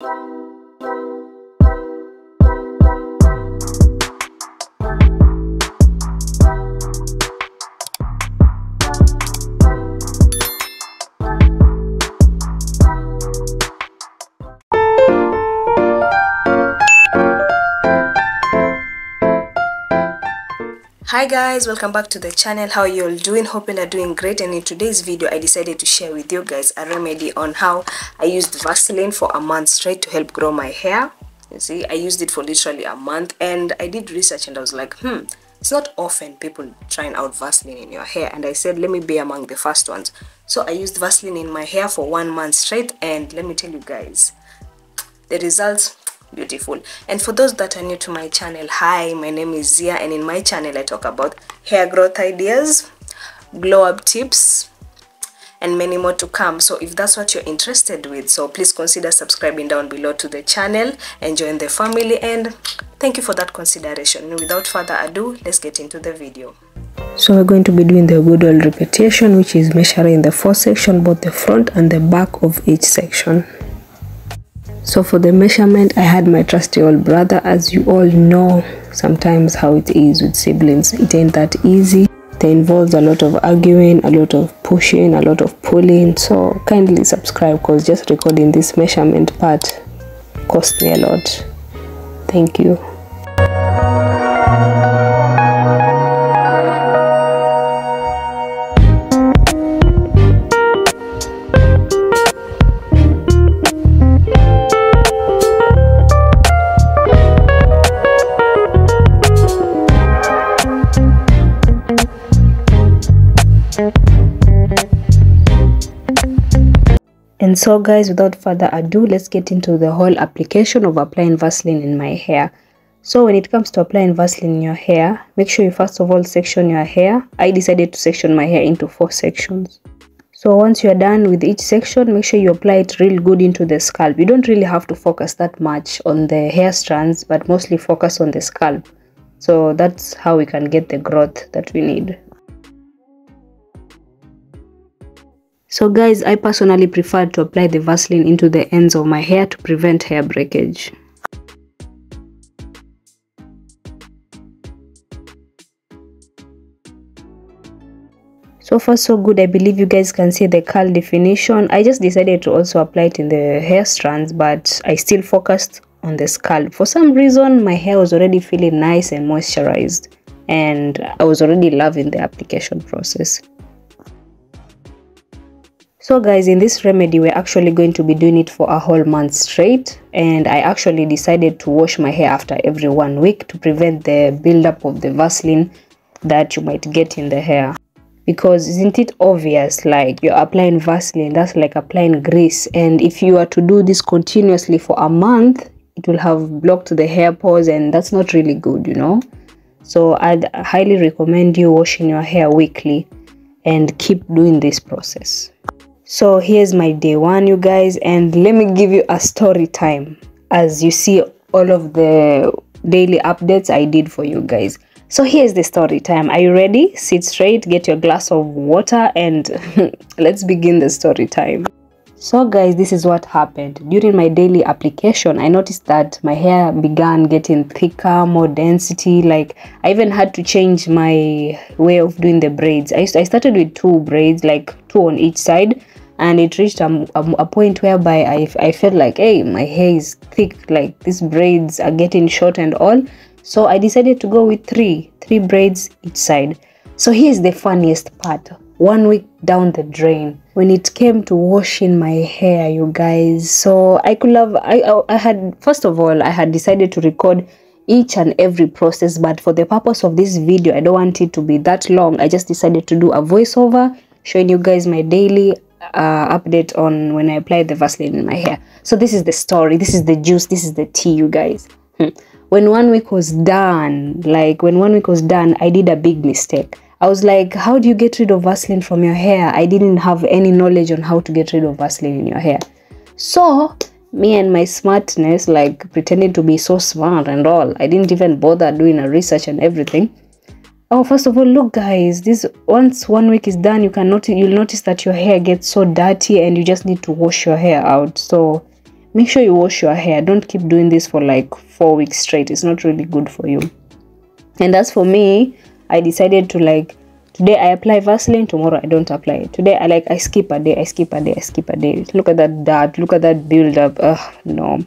Hi guys, welcome back to the channel. How are you all doing? Hope you are doing great. And in today's video I decided to share with you guys a remedy on how I used Vaseline for a month straight to help grow my hair. You see, I used it for literally a month, and I did research and I was like, it's not often people trying out Vaseline in your hair, and I said let me be among the first ones. So I used Vaseline in my hair for 1 month straight, and let me tell you guys, the results beautiful. And for those that are new to my channel, hi, my name is Zia, and in my channel I talk about hair growth ideas, glow up tips, and many more to come. So if that's what you're interested with, so please consider subscribing down below to the channel and join the family, and thank you for that consideration. Without further ado, let's get into the video. So we're going to be doing the good old repetition, which is measuring the four sections, both the front and the back of each section. So for the measurement, I had my trusty old brother. As you all know, sometimes how it is with siblings, it ain't that easy. They involves a lot of arguing, a lot of pushing, a lot of pulling. So kindly subscribe, because just recording this measurement part cost me a lot. Thank you. And so guys, without further ado, let's get into the whole application of applying Vaseline in my hair. So when it comes to applying Vaseline in your hair, make sure you first of all section your hair. I decided to section my hair into 4 sections. So once you are done with each section, make sure you apply it real good into the scalp. You don't really have to focus that much on the hair strands, but mostly focus on the scalp. So that's how we can get the growth that we need. So guys, I personally prefer to apply the Vaseline into the ends of my hair to prevent hair breakage. So far so good. I believe you guys can see the curl definition. I just decided to also apply it in the hair strands, but I still focused on the scalp. For some reason, my hair was already feeling nice and moisturized, and I was already loving the application process. So guys, in this remedy we're actually going to be doing it for a whole month straight, and I actually decided to wash my hair after every 1 week to prevent the buildup of the Vaseline that you might get in the hair. Because isn't it obvious, like you're applying Vaseline, that's like applying grease, and if you are to do this continuously for a month, it will have blocked the hair pores, and that's not really good, you know. So I'd highly recommend you washing your hair weekly and keep doing this process. So here's my day 1, you guys, and let me give you a story time. As you see all of the daily updates I did for you guys. So here's the story time. Are you ready? Sit straight, get your glass of water, and let's begin the story time. So guys, this is what happened. During my daily application, I noticed that my hair began getting thicker, more density. Like, I even had to change my way of doing the braids. I started with 2 braids, like 2 on each side. And it reached a point whereby I felt like, hey, my hair is thick, like these braids are getting short and all. So I decided to go with three braids each side. So here's the funniest part. 1 week down the drain, when it came to washing my hair, you guys, so I could have, I had, first of all, I had decided to record each and every process, but for the purpose of this video, I don't want it to be that long. I just decided to do a voiceover showing you guys my daily update on when I applied the Vaseline in my hair. So this is the story, this is the juice, this is the tea, you guys. When 1 week was done, I did a big mistake. I was like, how do you get rid of Vaseline from your hair? I didn't have any knowledge on how to get rid of Vaseline in your hair. So me and my smartness, like pretending to be so smart and all, I didn't even bother doing a research and everything. Oh, first of all, look guys, this, once 1 week is done, you'll notice that your hair gets so dirty and you just need to wash your hair out. So Make sure you wash your hair. Don't keep doing this for like 4 weeks straight. It's not really good for you. And as for me, I decided to like, today I apply Vaseline, tomorrow I don't apply it. Today I like, I skip a day, I skip a day, I skip a day. Look at that dirt, look at that build up. Ugh, no.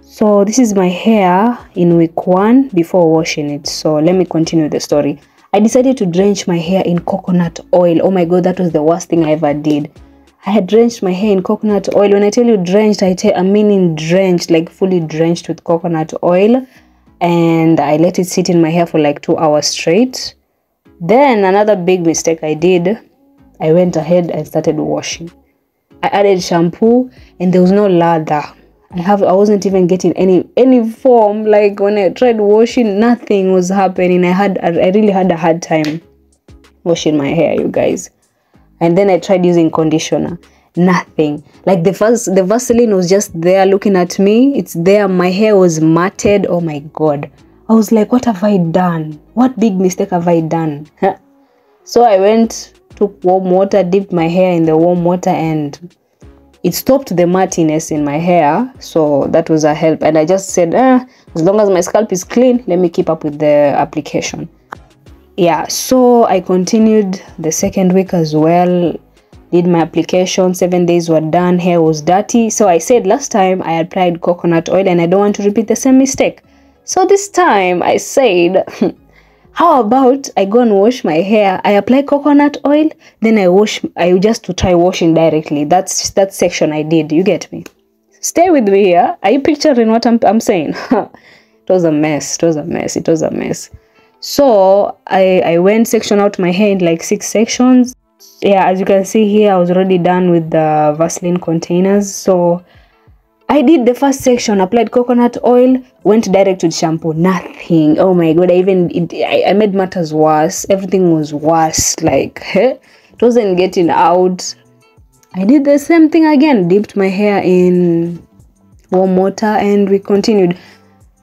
So this is my hair in week 1 before washing it. So let me continue the story. I decided to drench my hair in coconut oil. Oh my god, that was the worst thing I ever did. I had drenched my hair in coconut oil. When I tell you drenched, I mean in drenched, like fully drenched with coconut oil. And I let it sit in my hair for like 2 hours straight. Then another big mistake I did, I went ahead and started washing. I added shampoo and there was no lather. I wasn't even getting any form. Like when I tried washing, nothing was happening. I really had a hard time washing my hair, you guys. And then I tried using conditioner. Nothing. Like the Vaseline was just there looking at me. It's there. My hair was matted. Oh my god. I was like, what have I done? What big mistake have I done? So I went, took warm water, dipped my hair in the warm water, and it stopped the mattiness in my hair. So that was a help. And I just said, as long as my scalp is clean, let me keep up with the application. Yeah, so I continued the second week as well. Did my application, 7 days were done, hair was dirty. So I said last time I applied coconut oil and I don't want to repeat the same mistake. So this time I said, how about I go and wash my hair? I apply coconut oil, then I just to try washing directly. That's that section I did, you get me? Stay with me here. Are you picturing what I'm saying? It was a mess, it was a mess, it was a mess. So I went section out my hair in like 6 sections. Yeah, as you can see here, I was already done with the Vaseline containers. So I did the first section, applied coconut oil, went direct with shampoo, nothing. Oh my god, I made matters worse. Everything was worse, like it wasn't getting out. I did the same thing again, dipped my hair in warm water, and we continued.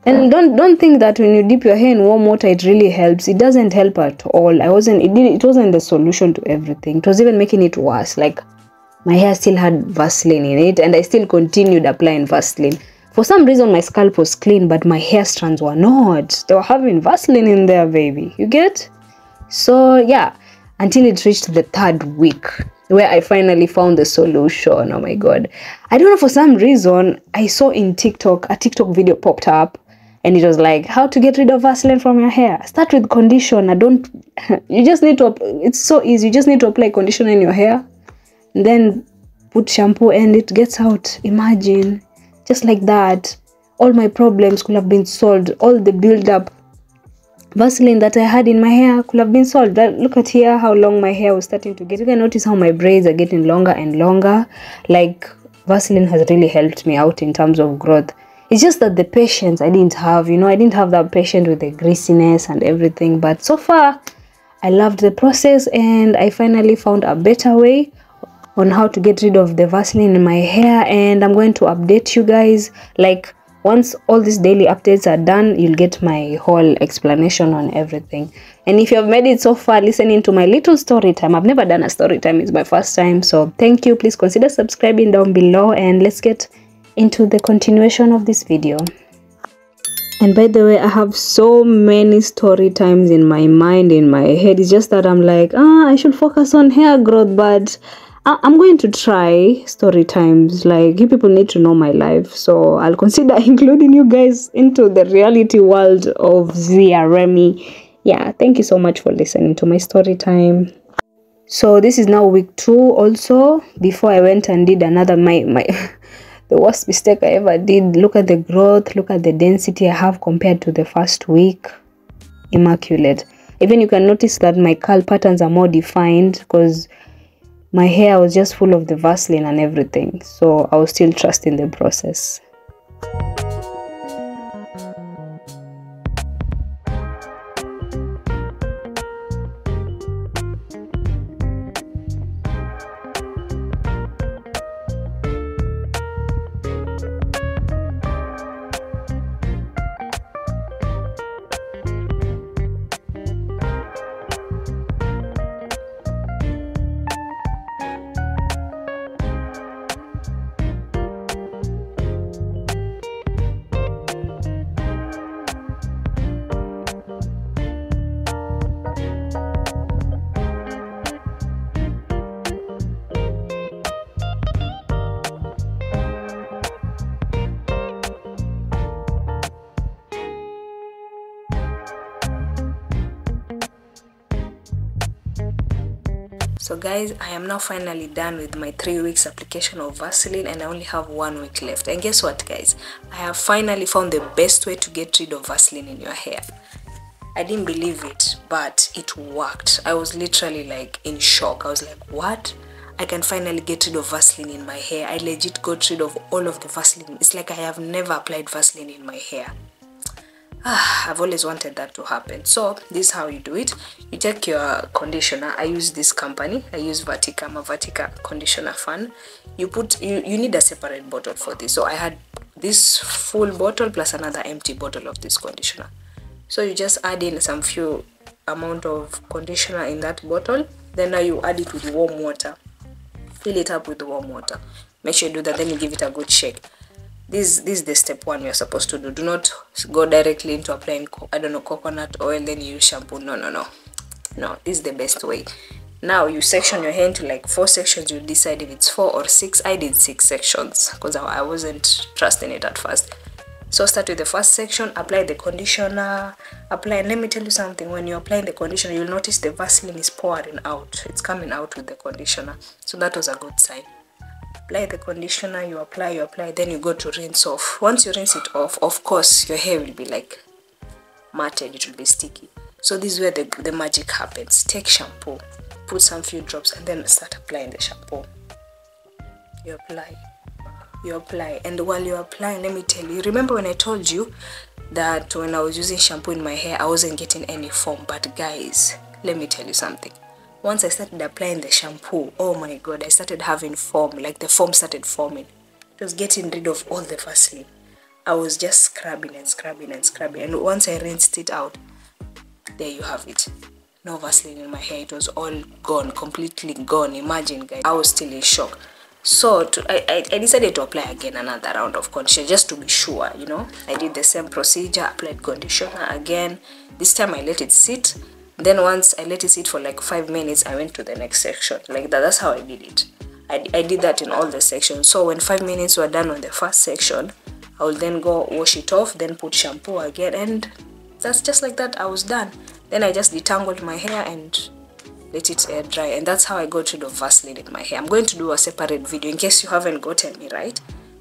And don't think that when you dip your hair in warm water it really helps. It doesn't help at all. It wasn't the solution to everything. It was even making it worse. Like my hair still had Vaseline in it and I still continued applying Vaseline. For some reason my scalp was clean but my hair strands were not. They were having Vaseline in there, baby. You get? So yeah, until it reached the 3rd week where I finally found the solution. Oh my god. I don't know, for some reason I saw in TikTok, a TikTok video popped up. And it was like, how to get rid of Vaseline from your hair. Start with conditioner. You just need to, it's so easy. You just need to apply conditioner in your hair. And then put shampoo and it gets out. Imagine. Just like that. All my problems could have been solved. All the build-up Vaseline that I had in my hair could have been solved. Look at here how long my hair was starting to get. You can notice how my braids are getting longer and longer. Like Vaseline has really helped me out in terms of growth. It's just that the patience I didn't have, you know, I didn't have that patience with the greasiness and everything. But so far, I loved the process and I finally found a better way on how to get rid of the Vaseline in my hair. And I'm going to update you guys. Like, once all these daily updates are done, you'll get my whole explanation on everything. And if you have made it so far listening to my little story time, I've never done a story time, it's my first time. So thank you. Please consider subscribing down below and let's get into the continuation of this video. And by the way, I have so many story times in my mind, in my head. It's just that I'm like, I should focus on hair growth, but I'm going to try story times. Like, you people need to know my life, so I'll consider including you guys into the reality world of Zia Remy. Yeah, thank you so much for listening to my story time. So this is now week 2 also, before I went and did another my the worst mistake I ever did. Look at the growth, look at the density I have compared to the 1st week. Immaculate. Even you can notice that my curl patterns are more defined because my hair was just full of the Vaseline and everything. So I was still trusting the process. So guys, I am now finally done with my 3 weeks application of Vaseline and I only have 1 week left. And guess what guys, I have finally found the best way to get rid of Vaseline in your hair. I didn't believe it, but it worked. I was literally like in shock. I was like, what? I can finally get rid of Vaseline in my hair. I legit got rid of all of the Vaseline. It's like I have never applied Vaseline in my hair. I've always wanted that to happen. So this is how you do it. You take your conditioner. I use this company. I use Vatica. I'm a Vatica conditioner fan. You need a separate bottle for this. So I had this full bottle plus another empty bottle of this conditioner. So you just add in some few amount of conditioner in that bottle. Then now you add it with warm water. Fill it up with warm water. Make sure you do that. Then you give it a good shake. This is the step one you're supposed to do. Do not go directly into applying, I don't know, coconut oil, then you use shampoo. No, this is the best way. Now you section your hair into like 4 sections. You decide if it's 4 or 6. I did 6 sections because I wasn't trusting it at first. So start with the first section, apply the conditioner, and let me tell you something, when you're applying the conditioner, you'll notice the Vaseline is pouring out. It's coming out with the conditioner. So that was a good sign. Apply the conditioner, you apply, then you go to rinse off. Once you rinse it off, of course your hair will be like matted, it will be sticky. So this is where the magic happens. Take shampoo, put some few drops, and then start applying the shampoo. You apply, and while you're applying, let me tell you, remember when I told you that when I was using shampoo in my hair I wasn't getting any foam? But guys, let me tell you something. Once I started applying the shampoo, oh my god, I started having foam, like the foam started forming. It was getting rid of all the Vaseline. I was just scrubbing and scrubbing and scrubbing, and once I rinsed it out, there you have it. No Vaseline in my hair. It was all gone, completely gone. Imagine guys, I was still in shock. So I decided to apply again another round of conditioner just to be sure, you know. I did the same procedure, applied conditioner again. This time I let it sit. Then once I let it sit for like 5 minutes, I went to the next section. Like that, that's how I did it. I did that in all the sections. So when 5 minutes were done on the first section, I will then go wash it off, then put shampoo again, and that's just like that, I was done. Then I just detangled my hair and let it air dry, and that's how I got rid of Vaseline in my hair. I'm going to do a separate video in case you haven't gotten me right.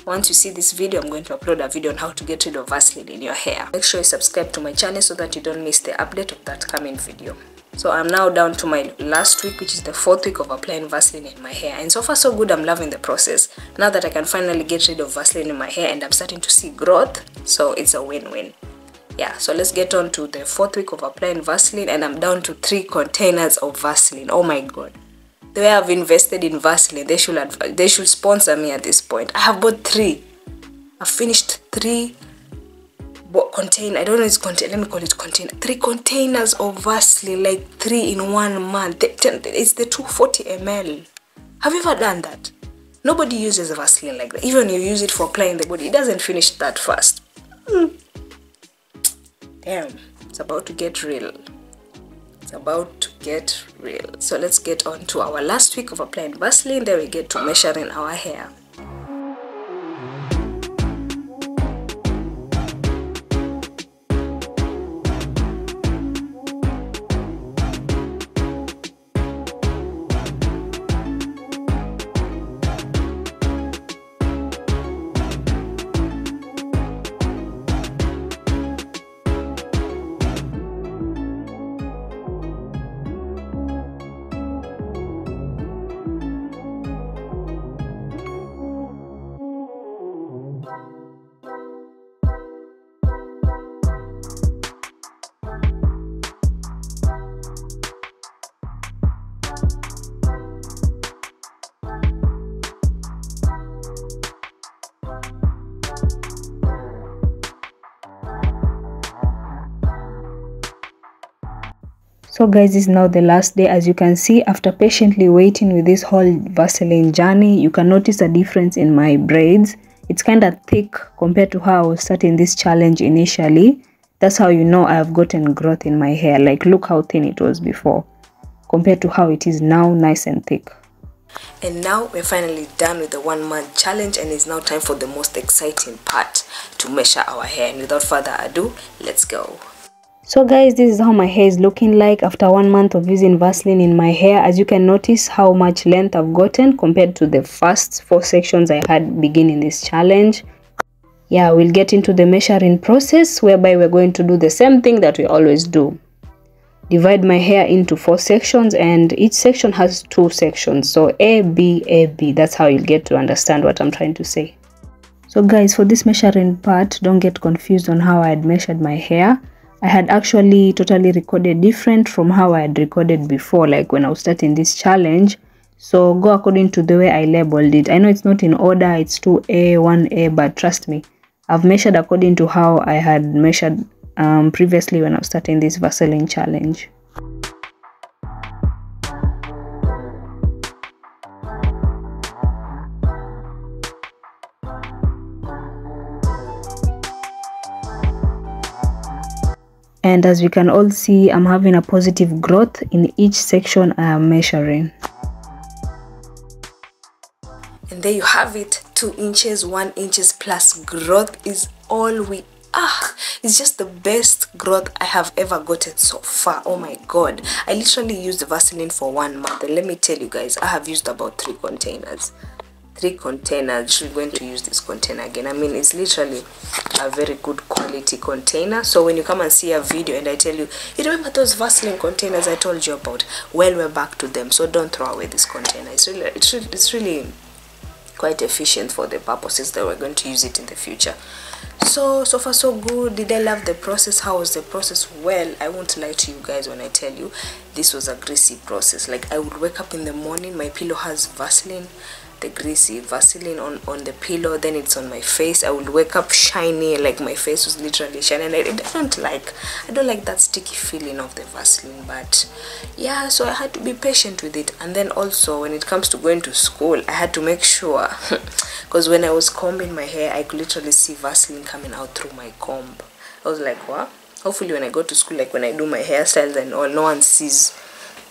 Once you see this video, I'm going to upload a video on how to get rid of Vaseline in your hair. Make sure you subscribe to my channel so that you don't miss the update of that coming video. So I'm now down to my last week, which is the 4th week of applying Vaseline in my hair. And so far so good, I'm loving the process. Now that I can finally get rid of Vaseline in my hair and I'm starting to see growth, so it's a win-win. Yeah, so let's get on to the 4th week of applying Vaseline, and I'm down to 3 containers of Vaseline. Oh my god. The way I've invested in Vaseline, they should sponsor me at this point. I have bought 3. I've finished 3 containers. I don't know if it's container. Let me call it container. 3 containers of Vaseline, like 3 in 1 month. It's the 240 ml. Have you ever done that? Nobody uses Vaseline like that. Even you use it for applying the body, it doesn't finish that fast. Damn, it's about to get real. It's about to get real. So let's get on to our last week of applying Vaseline. Then we get to measuring our hair. So guys, this is now the last day. As you can see, after patiently waiting with this whole Vaseline journey, you can notice a difference in my braids. It's kind of thick compared to how I was starting this challenge initially. That's how you know I have gotten growth in my hair. Like, look how thin it was before compared to how it is now, nice and thick. And now we're finally done with the 1 month challenge, and it's now time for the most exciting part, to measure our hair. And without further ado, let's go. So guys, this is how my hair is looking like after 1 month of using Vaseline in my hair. As you can notice how much length I've gotten compared to the first 4 sections I had beginning this challenge. Yeah, we'll get into the measuring process whereby we're going to do the same thing that we always do. Divide my hair into 4 sections, and each section has 2 sections. So A, B, A, B. That's how you'll get to understand what I'm trying to say. So guys, for this measuring part, don't get confused on how I had measured my hair. I had actually totally recorded different from how I had recorded before, like when I was starting this challenge. So go according to the way I labeled it. I know it's not in order, it's 2A, 1A, but trust me, I've measured according to how I had measured previously when I was starting this Vaseline challenge. And as we can all see, I'm having a positive growth in each section I am measuring. And there you have it, 2 inches, 1 inch plus growth is all we it's just the best growth I have ever gotten so far. Oh my god, I literally used the Vaseline for 1 month, and let me tell you guys, I have used about 3 containers. We're going to use this container again. I mean, it's literally a very good quality container. So when you come and see a video and I tell you, you remember those Vaseline containers I told you about? Well, we're back to them. So don't throw away this container. It's really quite efficient for the purposes that we're going to use it in the future. So far so good. Did I love the process? How was the process? Well, I won't lie to you guys when I tell you this was a greasy process. Like, I would wake up in the morning, my pillow has Vaseline, the greasy Vaseline on the pillow, then it's on my face. I would wake up shiny, like my face was literally shiny, and I don't like that sticky feeling of the Vaseline. But yeah, so I had to be patient with it. And then also when it comes to going to school, I had to make sure, because when I was combing my hair, I could literally see Vaseline coming out through my comb. I was like, what? Hopefully when I go to school, like when I do my hairstyles and all, no one sees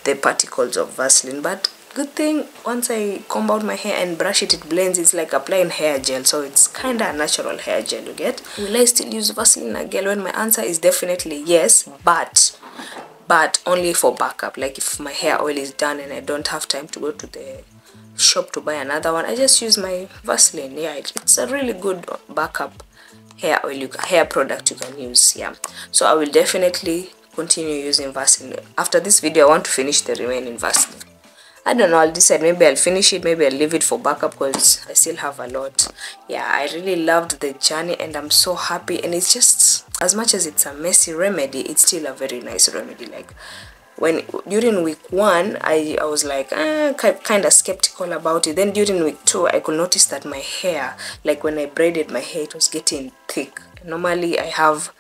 the particles of Vaseline. But good thing, once I comb out my hair and brush it, it blends. It's like applying hair gel, so it's kind of a natural hair gel you get. Will I still use Vaseline again? Well, my answer is definitely yes, but only for backup. Like if my hair oil is done and I don't have time to go to the shop to buy another one, I just use my Vaseline. Yeah, it's a really good backup hair oil, hair product you can use. Yeah, so I will definitely continue using Vaseline. After this video, I want to finish the remaining Vaseline. I don't know, I'll decide. Maybe I'll finish it, maybe I'll leave it for backup, because I still have a lot. Yeah, I really loved the journey and I'm so happy. And it's just, as much as it's a messy remedy, it's still a very nice remedy. Like when during week 1, I was like kind of skeptical about it. Then during week 2, I could notice that my hair, like when I braided my hair, it was getting thick. Normally I have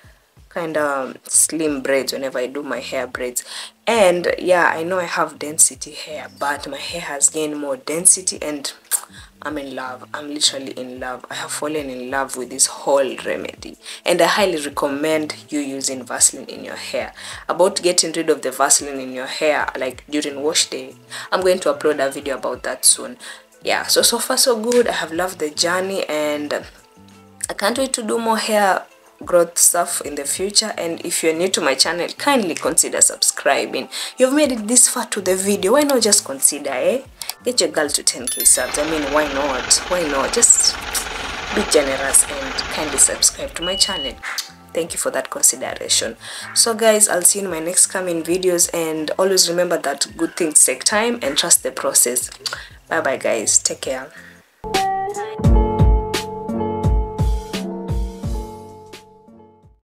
kind of slim braids whenever I do my hair braids, and yeah, I know I have density hair, but my hair has gained more density and I'm in love. I'm literally in love. I have fallen in love with this whole remedy, and I highly recommend you using Vaseline in your hair. About getting rid of the Vaseline in your hair, like during wash day, I'm going to upload a video about that soon. Yeah, so far so good. I have loved the journey and I can't wait to do more hair growth stuff in the future. And if you're new to my channel, kindly consider subscribing. You've made it this far to the video, why not just consider, get your girl to 10k subs. I mean, why not? Just be generous and kindly subscribe to my channel. Thank you for that consideration. So guys, I'll see you in my next coming videos, and always remember that good things take time and trust the process. Bye bye guys, take care.